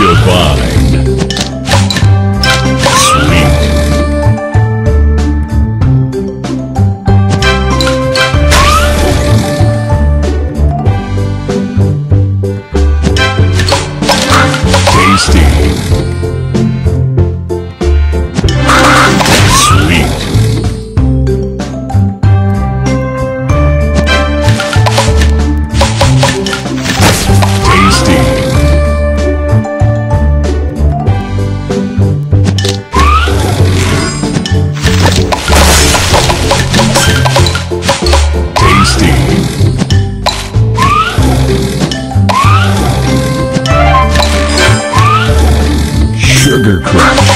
Divine. Sweet. Tasty. Sweet. Tasty. Sugar Crush.